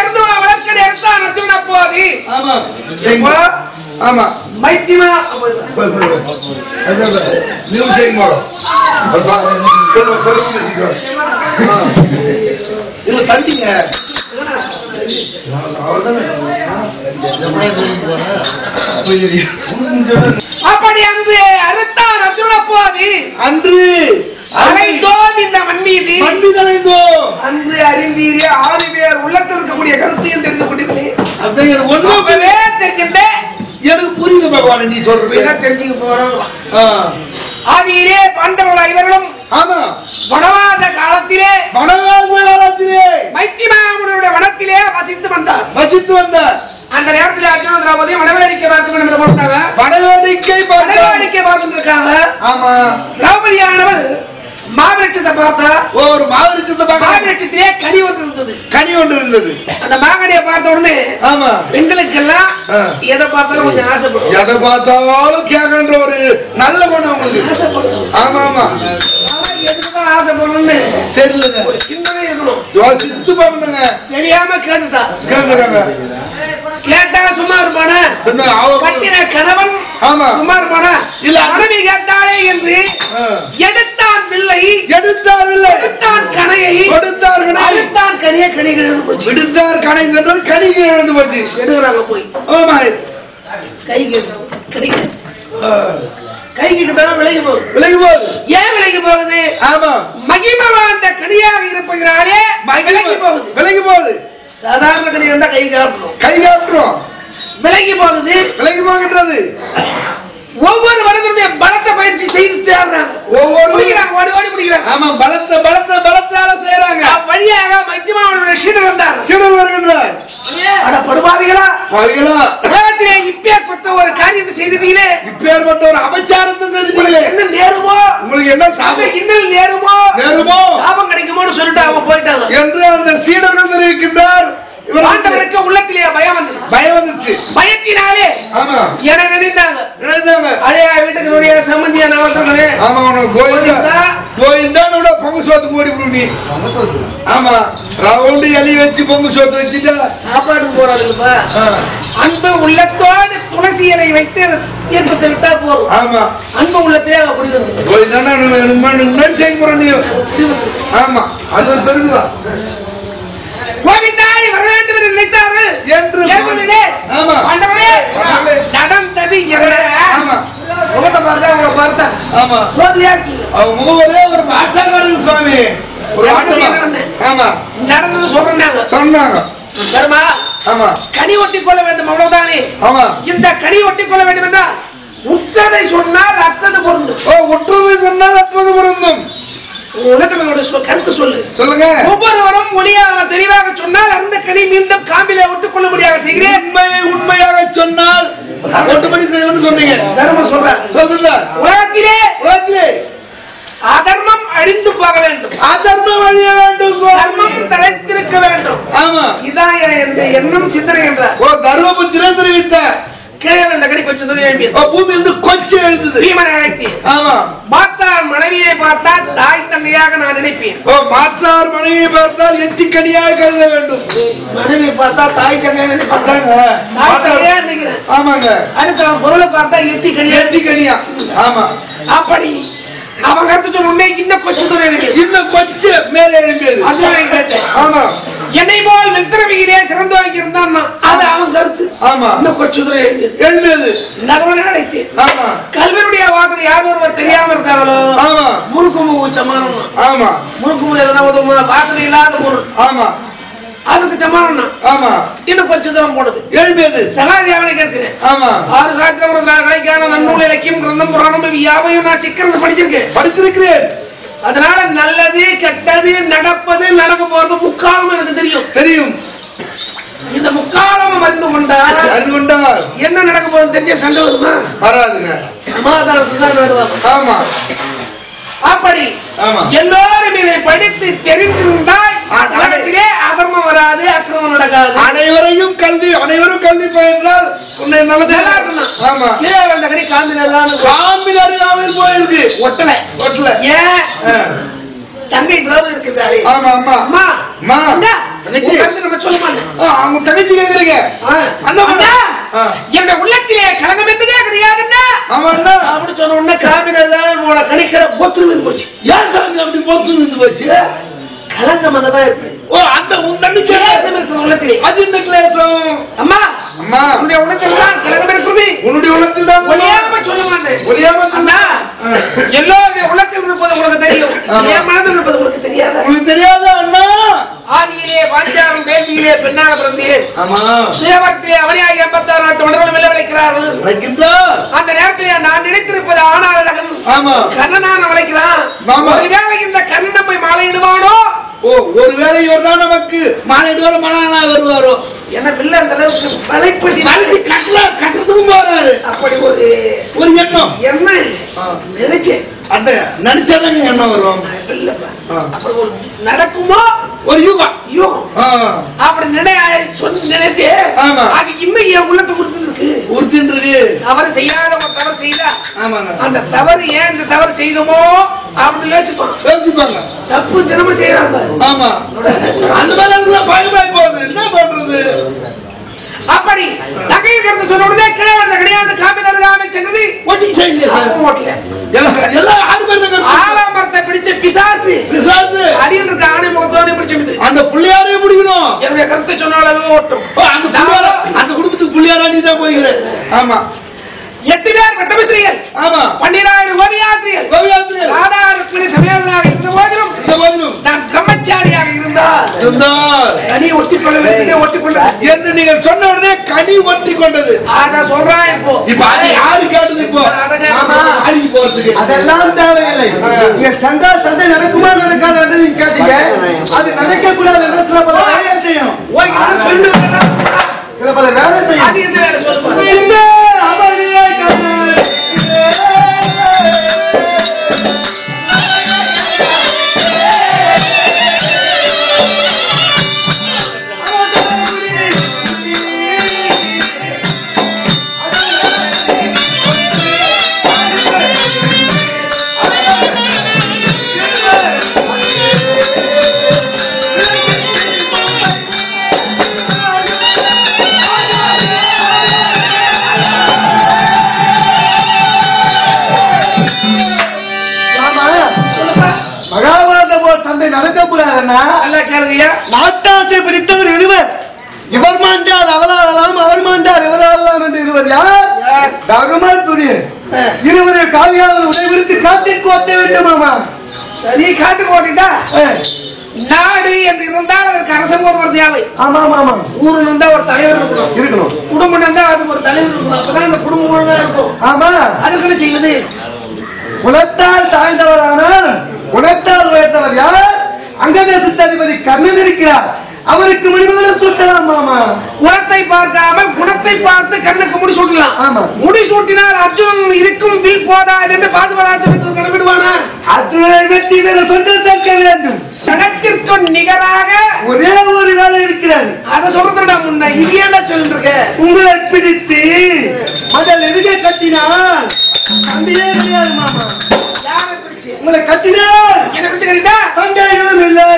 अंदर அலைந்தோ இந்த மண்மீதி மண்மீதலைந்தோ அன்று அறிந்தீரே ஆறு பேர் உள்ளத்தில் இருக்கக்கூடிய கருத்தையும் தெரிந்து கொண்டிருக்கிறீ அப்படி எனக்கு ஒண்ணுமே தெரிஞ்சதே எனக்கு புரியுது பகவான் நீ சொல்றது என்ன தெரிஞ்சு போறாங்க ஆதியிலே பாண்டவர்கள் ஐவரும் ஆமா வனவாத காலத்திலே மைத்திமாமுனியுடைய வனத்திலே வசித்து வந்தார் அந்த நேரத்தில் அர்ஜுனன் திரௌபதியும் வனவேடிக்கை பார்த்து என்ன போட்டாங்க வனவேடிக்கை பார்த்து இருக்காங்க ஆமா திரௌபதியானவள் மாவிரட்சத்தை பார்த்தா ஒரு மாவிரட்சத்தை பார்க்க மாவிரட்சத்திலே கனி ஒன்று இருந்தது அந்த மாங்கனியை பார்த்த உடனே ஆமா பெண்களுக்கெல்லாம் எதை பார்த்தாலும் கொஞ்சம் ஆசைப்படும் எதை பார்த்தாலும் கேட்கன்ற ஒரு நல்ல குணம் உங்களுக்கு ஆமா ஆமா எதுக்கு ஆசைப்படணும்னு தெரியலங்க ஒரு சிந்தனை இருக்கணும் யோசித்து பண்ணுங்க தெரியாம கேட்டுட்டாங்க கேட்டா சுமார் பான கட்டின கணவன் சுமார் பான இல்ல மனைவி கேட்டாலே என்று சாதாரண கனியா கை காட்டுறோம் விலகி போகுது ஒவ்வொரு வரதுடைய பலத்தை பயிற்சி செய்து தேடுறாங்க ஒவ்வொரு ஓடி பிடிக்கிறாங்க ஆமா பலத்தால செய்றாங்க வழியாக மத்தியமாவனுடைய சீடர் வந்தார் அட படுபாவிகளா உலகத்திலே இப்பேற்பட்ட ஒரு காரியத்தை செய்தீங்களே இப்பேற்பட்ட ஒரு அபச்சாரத்தை செய்தீங்களே என்ன நேருமோ உங்களுக்கு என்ன சாபம் இன்னல் நேருமோ சாபம் கிடைக்குமோன்னு சொல்லிட்டு அவங்க போயிட்டாங்க என்று அந்த சீடர் வந்திருக்கிறார் பாண்டவருக்கு உள்ளத்திலே பயம் வந்துச்சு பயத்தினாலே ஆமா என நினைத்தாங்க அடையா வீட்டுக்கு நுழைய சம்பந்தியா நவர்த்தனே ஆமா அவன் கோயில்தானோட பொங்கு சோத்துக்கு ஓடி போய் நீ ஆமா ரவுண்டு எலி வச்சு பொங்கு சோத்து வச்சுட்டா சாப்பாடு போறாதுப்பா அன்பு உள்ளத்தோடு துளசி இலை வைத்து ஏற்பத்தை விட்டா போதும் ஆமா அன்பு உள்ளத்தே அப்படி வந்து கோயில்தானே நான் செய்ய போறேன் நீ ஆமா அது தெரியுதா கோவிந்தாய் வர வேண்டும் என்று நினைத்தார்கள் என்று கேளுங்களே ஆமா ஆண்டவரே நடந்தது என்ன ஆமா முகத்தை பார்த்தா அவங்க பார்த்தா ஆமா சோதியாக்கி அவங்க முகவரே ஒரு ஆட்டக்காரன் சுவாமி ஒரு ஆட்டக்காரன் ஆமா நடந்தது சொன்னாங்க தர்மா ஆமா கனி ஒட்டி கொள்ள வேண்டும் அவ்வளவுதானே ஆமா இந்த கனி ஒட்டி கொள்ள வேண்டும் என்றால் உற்றதை சொன்னால் அத்தனை பொருந்தும் ஓ உற்றதை சொன்னால் அத்தனை பொருந்தும் கருத்து சொல்லுங்க ஒவ்வொருவரும் ஒளியாக தெளிவாக சொன்னால் அந்த கனி மீண்டும் காம்பிலே ஒட்டுக்கொள்ள முடியாத செய்கிறேன் உண்மையாக சொன்னால் ஒட்டுபடி செய்யணும்னு சொன்னீங்க உலகத்திலே அதர்மம் அழிந்து போக வேண்டும் அதர்மம் அழிய வேண்டும் தர்மம் தழைத்திருக்க வேண்டும் ஆமா இதான் என்ற எண்ணம் சிந்தனை என்றார் ஓ தர்மபுத்திரன் தெரிவித்தார் என்னை போல் வித்திரமிகிறே சிறந்தோங்கி இருந்தான் அது அவன் கருத்து ஆமா இன்னும் கொச்சுதுரை எழுந்தது நகவன நினைத்தேன் ஆமா கல்வனுடைய வாதனை யார் ஒருவர் தெரியாம இருக்காங்களோ ஆமா முறுக்குமுக சமானம் ஆமா முறுக்குமுக எதனா உதவுமா வாசனை இல்லாத பொருள் ஆமா அதுக்கு சமானம் ஆமா இன்னும் கொஞ்சம் தூரம் போடுது எழுந்தது சகாரியாவனை கேட்கிறேன் ஆமா ஆறு காத்திரம் காய்க்கான நன்னூல் இலக்கியம் கிரந்தம் புராணம் யாவையும் நான் சிக்கிறது படித்திருக்கிறேன் அதனால நல்லது கெட்டது நடப்பது நடக்க போறது முக்காலம் எனக்கு தெரியும் இந்த முக்காலம் அறிந்து கொண்டால் என்ன நடக்க போறது தெரிஞ்ச சண்டை வருமா வராதுங்க சமாதானத்துக்கு தான் வருவாங்க ஆமா அப்படி எல்லாரும் இதை படித்து தெரிந்திருந்தால் உலகத்திலே அதர்மம் வராது அக்கிரமம் நடக்காது அனைவரும் கல்வி பயின்றால் உன்னை நல்லது ஆமா அந்த கடி காம்பில் அருகாமல் போயிருக்கு ஒட்டல ஏன் தங்கை திரவம் இருக்கிறாளே ஆமா ஆமா தனிச்சி கலந்து நம்ம சொல்ல மாட்டோம். அவங்க தனிச்சி கேக்குறீங்க அண்ணா, எங்க உள்ளத்திலே கலங்கம் என்பதே கிடையாது அண்ணா. ஆமா அண்ணா, அப்படி சொன்ன உடனே காவின எல்லாம் உங்கள கணிக்கிற போத்து விழுந்து போச்சு. ஏன் சாமி அப்படி போத்து விழுந்து போச்சு? கலங்கம் அதான் இருக்கு. ஓ, அந்த உன் தனிச்சி கிளாசம் இருக்கு உள்ளத்திலே, அது இந்த கிளாசம். அம்மா அம்மா, உன்னுடைய உள்ளத்தில் தான் கலங்கம் இருக்குது. உன்னுடைய உள்ளத்தில் தான் ஒளியாம சொல்ல மாட்டேன். ஒளியாம அண்ணா, எல்லோருடைய உள்ளத்தில் இருப்பது உங்களுக்கு தெரியும், என் மனதில் இருப்பது உங்களுக்கு தெரியாது. உங்களுக்கு தெரியாதா அண்ணா? ஆதியிலே பாஞ்சாலும் வேதியிலே பெண்ணாக பிறந்தீரே. ஆமா, சுயவர்த்தியை அவரையாகி 86 நாட்டு மண்டலம் வெல்ல விளைக்கிறார்கள். அந்த நேரத்திலே நான் நினைத்திருப்பது ஆனால் அழகன். ஆமா, கண்ணனான் வளைக்கிறான். ஒருவேளை இந்த கண்ணன் நம்மை மாலையிடுவானோ? ஓ, ஒருவேளை இவர்தான் நமக்கு மாலையிடுவாரோ, மனானா வருவாரோ? என்ன பிள்ளை அந்த அளவுக்கு வளைப்பதி வளைச்சி கட்டுறதுக்கும் போறாரு. அப்படி ஒரு எண்ணம் என்ன நினைச்சேன். அந்த நடிச்சாதான் என்ன வரும் நடக்குமோ ஒரு யூகம் யூகம் அப்படி நினைத்து அது இன்னும் என் உள்ளத்தை உறுத்திருக்கு உறுத்தின்றது. தவறு செய்யாத ஒரு தவறு செய்தா, அந்த தவறு ஏன் இந்த தவறு செய்தமோ அப்படின்னு யோசிப்பாங்க யோசிப்பாங்க. தப்பு தினமும் செய்யறாங்க. ஆமா, அந்த மாதிரி பயமாய் போகுது. என்ன பண்றது? அப்படி நகை கருத்து சொன்ன உடனே கிடையாது கிடையாது காப்பி நல்லாம சென்றது ஓட்டிங் செய்யல. எல்லாம் ஆலமரத்தை பிடிச்ச பிசாசு பிசாசு அடியில் இருக்க ஆணை முகத்தோடு பிடிச்சது. அந்த பிள்ளையாரே பிடிக்கணும். என்னுடைய கருத்தை சொன்னாலும் ஓட்டும். அந்த குடும்பத்துக்கு பிள்ளையாரா நீ தான் போய்கிறேன். ஆமா, 8 பேர் வட்டமிஸ்திரிகள். ஆமா, 12 ஓவியாத்திரிகள் ஓவியாத்திரிகள். ராதா ருக்மிணி சமேதனாக இருந்த போதிலும் நான் பிரம்மச்சாரியாக இருந்தால் கனி ஒட்டி கொள்ள ஒட்டி கொண்ட என்று நீங்கள் சொன்ன உடனே கனி ஒட்டி கொண்டது. அத சொல்றான். இப்போ இப்ப அது யாரு கேட்டது? இப்போ அழுகி போறதுக்கு அதெல்லாம் தேவையில்லை. நீங்க சந்தா சந்தை நடக்குமா நடக்காது நீங்க கேட்டீங்க. அது நடக்க கூடாது என்ற சில பல வேலை செய்யும். சில பல வேலை செய்யும். அது எந்த வேலை சொல்லுங்க? நாடு என்று இருந்தால் அதற்கு அரசம் ஒரு தேவை. ஊர் இருந்தா ஒரு தலைவர் இருக்கணும், குடும்பம் இருந்தா அதுக்கு ஒரு தலைவர் இருக்கணும். அப்பதான் அந்த குடும்பம் இருக்கும். ஆமா, அதுக்குள்ள செய்வது குலத்தால் தாழ்ந்தவரானால் குலத்தால் உயர்ந்தவர் யார்? அங்கதேசத்து அதிபதி கர்ணன் இருக்கிறார். அவருக்கு முடிவுகளும் சுட்டலாம். மாமா, குணத்தை பார்க்காமல் குணத்தை பார்த்து கண்ணுக்கு முடி சுட்டலாம். ஆமா, முடி சுட்டினால் அர்ஜுன் இருக்கும் வில் போதா என்று பாதுபதார்த்தத்தை கணவிடுவானா? அர்ஜுனை வெற்றி வேறு சொல்ல சேர்க்க வேண்டும். கணக்கிற்கு நிகராக ஒரே ஒரு வேலை இருக்கிறது. அதை சொல்றதுடா முன்ன இது ஏண்டா சொல்லிட்டு இருக்க? உங்களை பிடித்து அதில் எதிரே கட்டினால் தந்தையே கிடையாது. மாமா, யாரை பிடிச்சு உங்களை கட்டினால் என்ன பிடிச்சுக்கிட்டா சந்தேகம் இல்லை.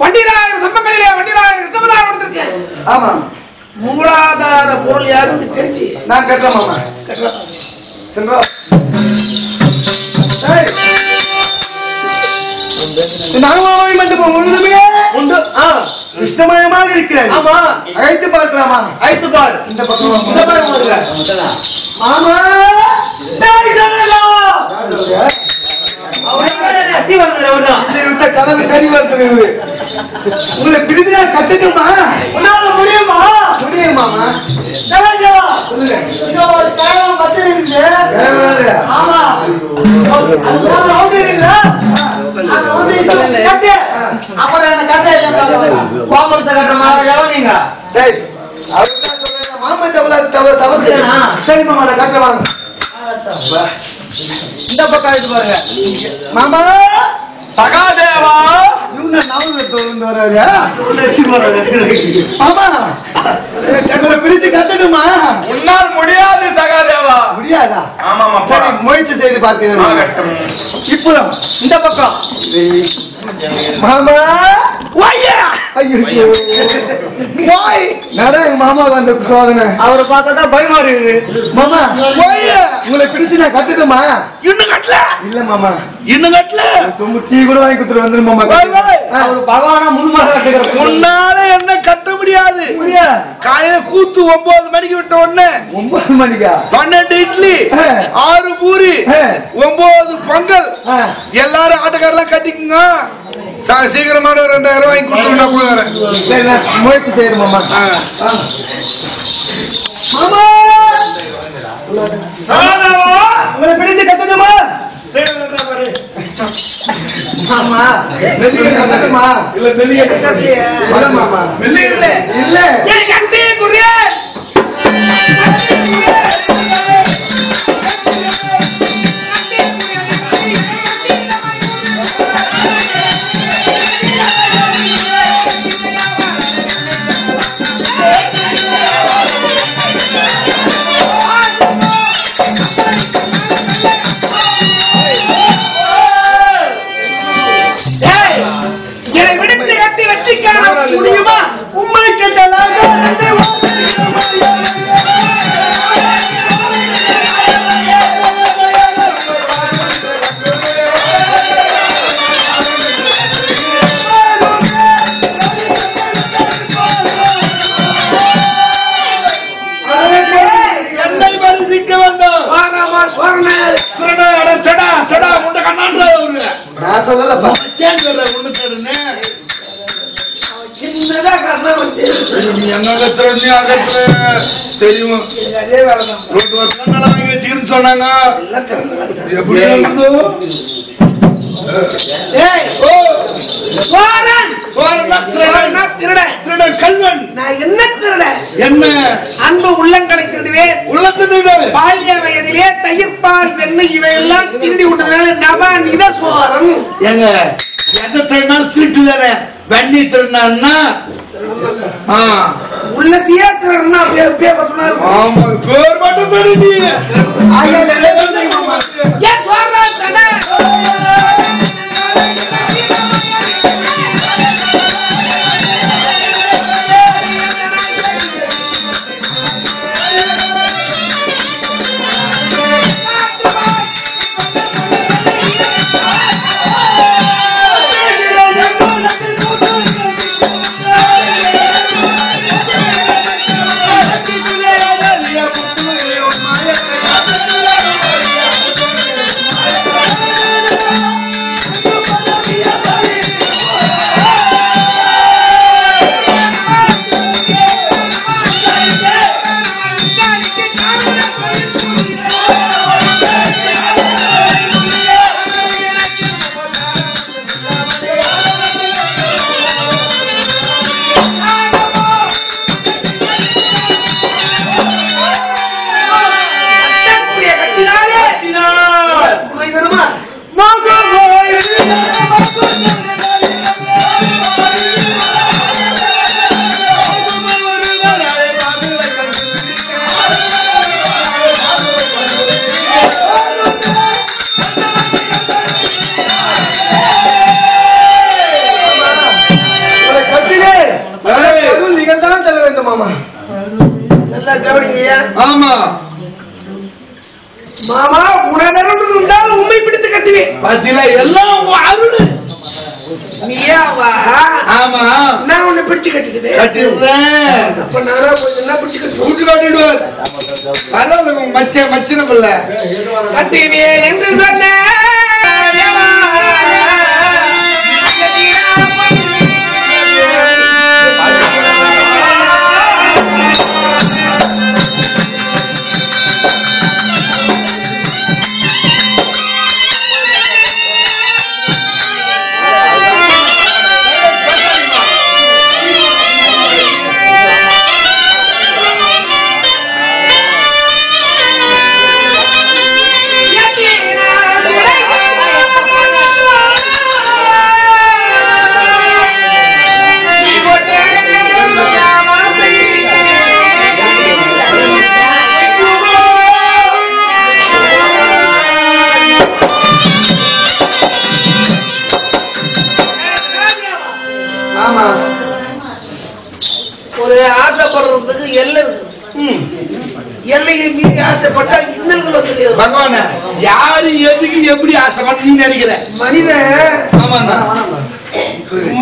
பண்டிராயிரம் சம்பங்களிலே பண்டிராயிரம் கிருஷ்ணபதாரம் எடுத்திருக்கேன். ஆமா மூலாதார பொருள் யாருன்னு தெரிஞ்சு நான் கட்டலாமா? கட்டலாம் சென்றா. நாகமாவை மண்டபம் முழுதுமே உண்டு. விஷ்ணமயமாக இருக்கிறேன். ஆமா அழைத்து பார்க்கலாமா? அழைத்து பார். இந்த பக்கம் இந்த பக்கம் வருங்க மாமா. கலந்து கறி வருது. உங்களை பிரிதினா கத்துட்டுமா? உன்னால முடியுமா? முடியுமா? மாமா சவுலாது தவறு சரி மாமா கட்ட வாங்க. இந்த பக்கம் ஆயிட்டு பாருங்க மாமா. சகாதேவா இவன நாவுல தோந்து வராயா? மாமா எங்களை பிரிச்சு கட்டணுமா? உன்னால் முடியாது சகாதேவா. முடியாதா? ஆமாமா சரி முயற்சி செய்து பார்த்தீங்களா? இப்போ இந்த பக்கம் மாமா. வாயா ஐயோ போய் நட மாமா வந்து சோதனை அவரை பார்த்தா தான் பயமா இருக்கு மாமா. போய் உங்களை பிடிச்சு நான் கட்டணுமா? இன்னும் கட்டல. இல்ல மாமா இன்னும் கட்டல. சும்மா டீ கூட வாங்கி கொடுத்துட்டு வந்துரு மாமா. அவரு பகவானா முன்மாதிரி கட்டுகிறார். முன்னால என்ன கட்ட முடியாது. காலையில கூத்து 9 மணிக்கு விட்ட உடனே 9 மணிக்கா 12 இட்லி 6 பூரி 9 பொங்கல் எல்லாரும் ஆட்டக்காரெல்லாம் கட்டிக்குங்க. சீக்கிரமா 2000 வாங்கி கொடுத்துருந்தா கூட முயற்சி செய்யணும் மாமா. உங்களை பிடித்து கத்துக்கமா? மாமா மெல்லிய கத்துக்கமா? இல்ல மெல்லிய கட்டாது மாமா. மெல்லிய இல்ல இல்ல கட்டி குரியா தெரியும். சொன்னாங்க எப்படி என்ன அன்பு உள்ளங்களை திருடுவேன். பால்ய வயதிலே தயிர் பால் வெண்ணெய் இவையெல்லாம் திருடி விட்டதுனால நவ நித சோரம். எங்க எந்த திருநாள் திருட்டு தானே வெண்ணி திருநாள்னா உள்ளத்தையே திருடுனா பேர் மட்டும் மாமா நல்லா கவனிங்கயா. ஆமா மாமா உனனன்னு இருந்தால் உம்மை பிடித்து கட்டுவேன். பதில எல்லாம் அருளு நீயாவா? ஆமா நான் உன்னை பிடிச்சு கட்டிடுவேன். கட்டிடுறேன். அப்ப நானா போய் என்ன பிடிச்சு கட்டு ஊட்டி காட்டிடுவார். அதான் உங்க மச்ச மச்சன பிள்ளை கட்டிவேன் என்று சொன்னேன்.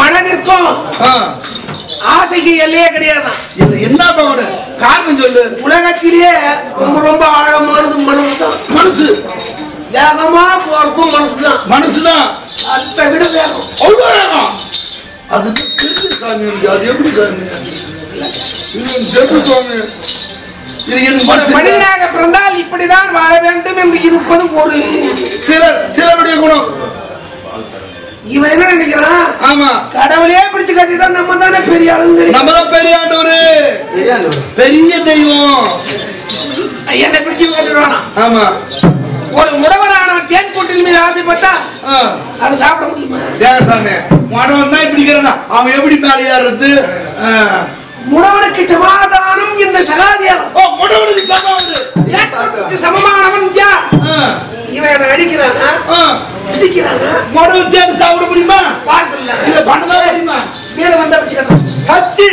மனதிற்கும் ஆசைக்கு எல்லையே கிடையாது. என்ன காரணம் சொல்லு? உலகத்திலேயே ரொம்ப ரொம்ப ஆழமானது மனசுதான். மனசு வேகமா போறதும் மனசுதான். மனசுதான் அதை விட வேகம் அவ்வளோ வேகம். அது சாமி அது எப்படி சாமி? மனிதனாக பிறந்தால் இப்படிதான் வாழ வேண்டும் என்று இருப்பது ஒரு சிலர் சிலருடைய குணம். இவன் என்ன நினைக்கிறான்? ஆமா கடவுளே பிடிச்சு கட்டிட்டா நம்ம தானே பெரிய ஆளு, நம்ம தான் பெரிய ஆண்டவரு, பெரிய தெய்வம், என்ன பிடிச்சு கட்டிடுவானா? ஆமா ஒரு முடவரானவன் தேன் கூட்டில் மீது ஆசைப்பட்டா அதை சாப்பிட முடியுமா? சாமி முடவன் தான் இப்படி இருக்கிறான். அவன் எப்படி மேலையாடுறது? முடவனுக்கு சமாதானம் இந்த சகாதியார். ஓ முடவனுக்கு சமாதானம் சமமானவன் யார்? இவன் என்ன அடிக்கிறானா பிடிக்கிறானா? முடவன் தேடி சாப்பிட முடியுமா? பார்க்கல இதை பண்ணதான் தெரியுமா? மேல வந்தா பிடிச்சிக்கலாம் கத்தி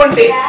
साध्य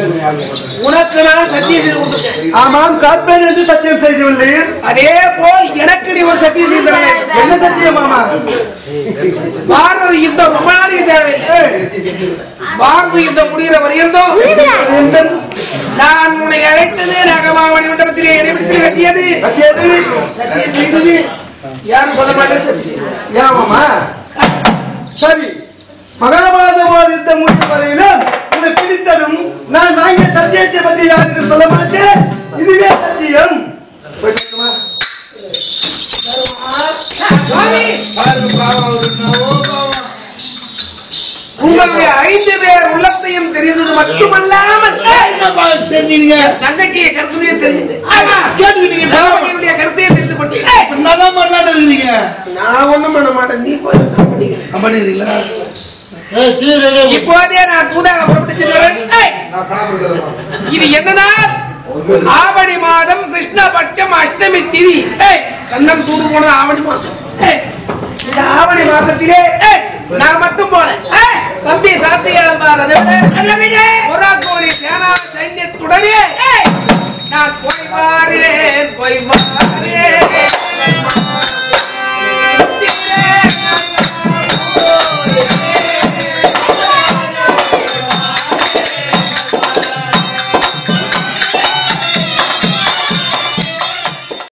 आमाम कॉर्पोरेशन सत्यम सेयदल्ले अदे போல் எனக்கு நீ ஒரு சத்தியம் செய்தறே என்ன சத்தியம் மாமா பாரத யுத்தம் ரொமாரி தேவை பாரத யுத்தம் முடிகிற வரையிலும் நான் உன்னை அழைத்தது ரகமாவணி மண்டபத்திலே எரிபிடித்து கட்டியது சத்தியம் செய்தது யாரும் சொல்ல மாட்டாங்க சத்தியம் ஏ மாமா சரி மகாபாரத யுத்தம் முடிகிற வரையிலும் உன்னை பிடித்ததும் நான் வாங்கிய சத்தியத்தை பற்றி யாருக்கும் சொல்ல மாட்டேன் இதுவே சத்தியம் உங்களுடைய 5 பேர் உள்ளத்தையும் தெரிந்தது மட்டுமல்லாமல் தங்கச்சியை கருத்தையும் தெரிந்தது கருத்தையும் தெரிந்து கொண்டீங்க நான் ஒண்ணும் பண்ண மாட்டேன் நீ போய் பண்ணிக்கிறீங்களா இப்போதே நான் தூதாக புறப்பட்டு இது என்னன்னா आवड़ी मादम कृष्ण पक्षम अष्टमी तिथि कन्नम तूड़ पोण आवड़ी मासम இந்த ஆவணி மாசத்திலே நான் மட்டும் போல தம்பி சாத்தியால் பாரதே நல்ல விடை ஒரு கோடி சேனா சைன்யத்துடனே நான் போய் வாரேன்